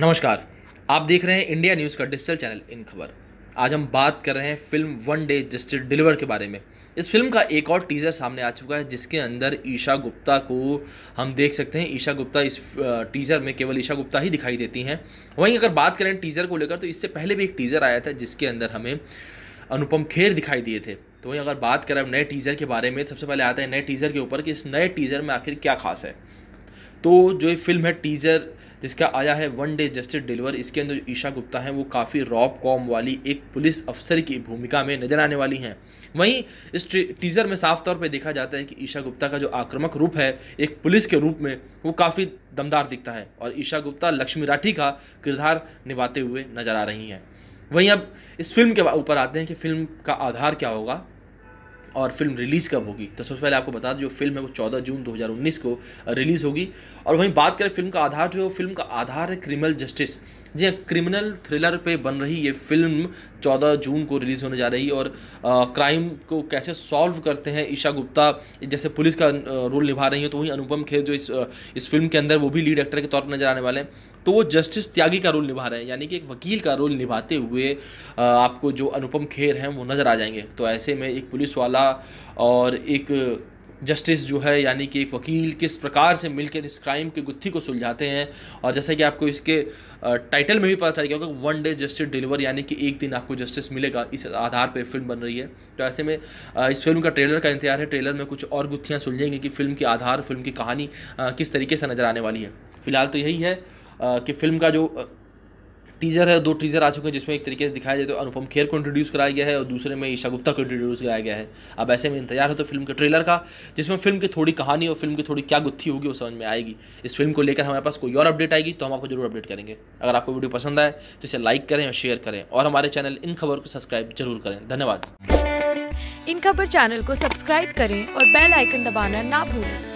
नमस्कार, आप देख रहे हैं इंडिया न्यूज़ का डिजिटल चैनल इन खबर। आज हम बात कर रहे हैं film one day justice deliver के बारे में। इस फिल्म का एक और टीज़र सामने आ चुका है जिसके अंदर ईशा गुप्ता को हम देख सकते हैं। ईशा गुप्ता इस टीज़र में केवल ईशा गुप्ता ही दिखाई देती हैं। वहीं अगर बात करें टीज़र को लेकर तो इससे पहले भी एक टीज़र आया था जिसके अंदर हमें अनुपम खेर दिखाई दिए थे। तो वहीं अगर बात करें नए टीज़र के बारे में, सबसे पहले आता है नए टीज़र के ऊपर कि इस नए टीज़र में आखिर क्या खास है। तो जो ये फिल्म है टीज़र जिसका आया है वन डे जस्टिस डिलीवर, इसके अंदर जो ईशा गुप्ता हैं वो काफ़ी रॉब कॉम वाली एक पुलिस अफसर की भूमिका में नज़र आने वाली हैं। वहीं इस टीज़र में साफ तौर पे देखा जाता है कि ईशा गुप्ता का जो आक्रामक रूप है एक पुलिस के रूप में वो काफ़ी दमदार दिखता है और ईशा गुप्ता लक्ष्मी राठी का किरदार निभाते हुए नज़र आ रही हैं। वहीं अब इस फिल्म के ऊपर आते हैं कि फिल्म का आधार क्या होगा और फिल्म रिलीज़ कब होगी। तो सबसे पहले आपको बता दें जो फिल्म है वो 14 जून 2019 को रिलीज़ होगी। और वहीं बात करें फिल्म का आधार, जो फिल्म का आधार है क्रिमिनल जस्टिस, जी क्रिमिनल थ्रिलर पे बन रही ये फिल्म 14 जून को रिलीज़ होने जा रही है। और क्राइम को कैसे सॉल्व करते हैं ईशा गुप्ता जैसे पुलिस का रोल निभा रही है। तो वहीं अनुपम खेर जो इस फिल्म के अंदर वो भी लीड एक्टर के तौर पर नज़र आने वाले हैं, तो वो जस्टिस त्यागी का रोल निभा रहे हैं, यानी कि एक वकील का रोल निभाते हुए आपको जो अनुपम खेर हैं वो नज़र आ जाएंगे। तो ऐसे में एक पुलिस वाला और एक जस्टिस जो है यानी कि एक वकील किस प्रकार से मिलकर इस क्राइम के गुत्थी को सुलझाते हैं। और जैसे कि आपको इसके टाइटल में भी पता चल गया होगा वन डे जस्टिस डिलीवर, यानी कि एक दिन आपको जस्टिस मिलेगा, इस आधार पे फिल्म बन रही है। तो ऐसे में इस फिल्म का ट्रेलर का इंतजार है। ट्रेलर में कुछ और गुत्थियाँ सुलझेंगी कि फिल्म के आधार, फिल्म की कहानी किस तरीके से नज़र आने वाली है। फिलहाल तो यही है कि फिल्म का जो टीज़र है, दो टीज़र आ चुके हैं जिसमें एक तरीके से दिखाया जाए तो अनुपम खेर को इंट्रोड्यूस कराया गया है और दूसरे में ईशा गुप्ता को इंट्रोड्यूस कराया गया है। अब ऐसे में इंतजार हो तो फिल्म के ट्रेलर का, जिसमें फिल्म की थोड़ी कहानी और फिल्म की थोड़ी क्या गुत्थी होगी वो समझ में आएगी। इस फिल्म को लेकर हमारे पास कोई और अपडेट आएगी तो हम आपको जरूर अपडेट करेंगे। अगर आपको वीडियो पसंद आए तो इसे लाइक करें और शेयर करें और हमारे चैनल इन खबर को सब्सक्राइब जरूर करें। धन्यवाद। इन खबर चैनल को सब्सक्राइब करें और बेल आइकन दबाना ना भूलें।